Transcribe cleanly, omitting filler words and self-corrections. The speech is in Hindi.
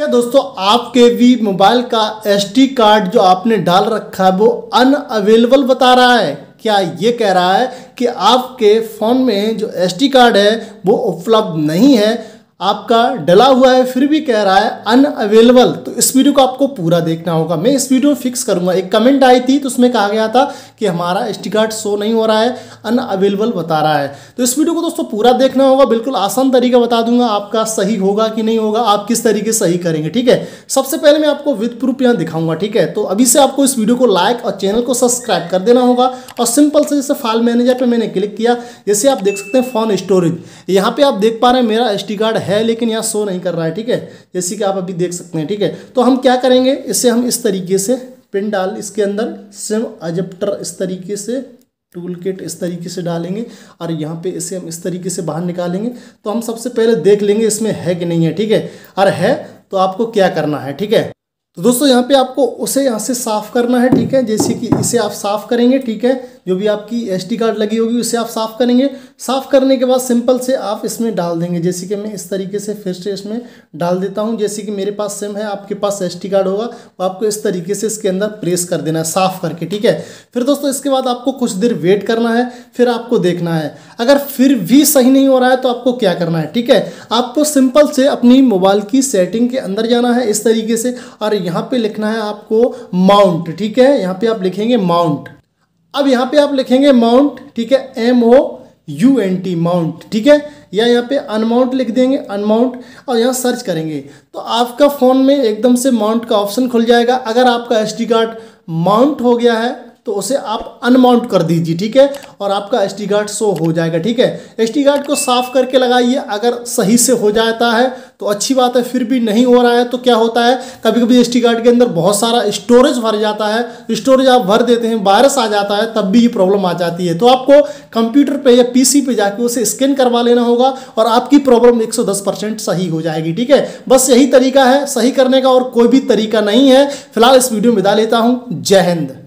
क्या दोस्तों आपके भी मोबाइल का SD कार्ड जो आपने डाल रखा है वो अनअवेलेबल बता रहा है? क्या ये कह रहा है कि आपके फ़ोन में जो SD कार्ड है वो उपलब्ध नहीं है, आपका डला हुआ है फिर भी कह रहा है अनअवेलेबल? तो इस वीडियो को आपको पूरा देखना होगा। मैं इस वीडियो में फिक्स करूँगा। एक कमेंट आई थी तो उसमें कहा गया था कि हमारा SD कार्ड शो नहीं हो रहा है, अनअवेलेबल बता रहा है। तो इस वीडियो को दोस्तों पूरा देखना होगा। बिल्कुल आसान तरीका बता दूंगा, आपका सही होगा कि नहीं होगा, आप किस तरीके सही करेंगे, ठीक है। सबसे पहले मैं आपको विद प्रूफ यहाँ दिखाऊंगा, ठीक है। तो अभी से आपको इस वीडियो को लाइक और चैनल को सब्सक्राइब कर देना होगा। और सिंपल से जैसे फाइल मैनेजर पर मैंने क्लिक किया, जैसे आप देख सकते हैं फोन स्टोरेज, यहाँ पर आप देख पा रहे हैं मेरा SD कार्ड है लेकिन यहाँ शो नहीं कर रहा है, ठीक है, जैसे कि आप अभी देख सकते हैं, ठीक है। तो हम क्या करेंगे, इसे हम इस तरीके से पिन डाल, इसके अंदर सिम अडेप्टर इस तरीके से, टूल किट इस तरीके से डालेंगे और यहाँ पे इसे हम इस तरीके से बाहर निकालेंगे। तो हम सबसे पहले देख लेंगे इसमें है कि नहीं है, ठीक है। और है तो आपको क्या करना है, ठीक है। तो दोस्तों यहाँ पे आपको उसे यहाँ से साफ़ करना है, ठीक है। जैसे कि इसे आप साफ़ करेंगे, ठीक है, जो भी आपकी SD कार्ड लगी होगी उसे आप साफ़ करेंगे। साफ़ करने के बाद सिंपल से आप इसमें डाल देंगे, जैसे कि मैं इस तरीके से फिर से इसमें डाल देता हूँ। जैसे कि मेरे पास सिम है, आपके पास SD कार्ड होगा, वो आपको इस तरीके से इसके अंदर प्रेस कर देना है साफ़ करके, ठीक है। फिर दोस्तों इसके बाद आपको कुछ देर वेट करना है, फिर आपको देखना है अगर फिर भी सही नहीं हो रहा है तो आपको क्या करना है, ठीक है। आपको सिंपल से अपनी मोबाइल की सेटिंग के अंदर जाना है इस तरीके से, और यहाँ पे लिखना है आपको माउंट, ठीक है। यहाँ पे आप लिखेंगे माउंट, अब यहाँ पे आप लिखेंगे माउंट, ठीक है, MOUNT माउंट, ठीक है, या यहाँ पे अनमाउंट लिख देंगे अनमाउंट, और यहाँ सर्च करेंगे तो आपका फ़ोन में एकदम से माउंट का ऑप्शन खुल जाएगा। अगर आपका SD कार्ड माउंट हो गया है तो उसे आप अनमाउंट कर दीजिए, ठीक है, और आपका SD कार्ड शो हो जाएगा, ठीक है। SD कार्ड को साफ़ करके लगाइए, अगर सही से हो जाता है तो अच्छी बात है, फिर भी नहीं हो रहा है तो क्या होता है, कभी कभी SD कार्ड के अंदर बहुत सारा स्टोरेज भर जाता है, स्टोरेज आप भर देते हैं, वायरस आ जाता है, तब भी ये प्रॉब्लम आ जाती है। तो आपको कंप्यूटर पे या PC पे जाके उसे स्कैन करवा लेना होगा और आपकी प्रॉब्लम 110% सही हो जाएगी, ठीक है। बस यही तरीका है सही करने का, और कोई भी तरीका नहीं है। फिलहाल इस वीडियो में विदा लेता हूँ। जय हिंद।